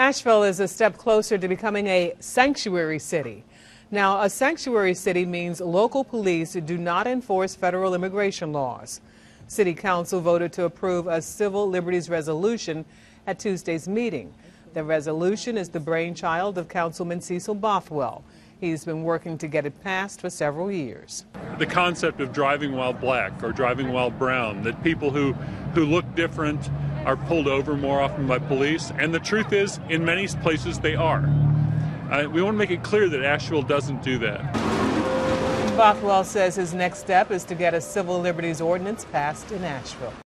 Asheville is a step closer to becoming a sanctuary city. Now, a sanctuary city means local police do not enforce federal immigration laws. City Council voted to approve a civil liberties resolution at Tuesday's meeting. The resolution is the brainchild of Councilman Cecil Bothwell. He's been working to get it passed for several years. The concept of driving while black or driving while brown, that people who look different are pulled over more often by police, and the truth is, in many places they are. We want to make it clear that Asheville doesn't do that. Bothwell says his next step is to get a civil liberties ordinance passed in Asheville.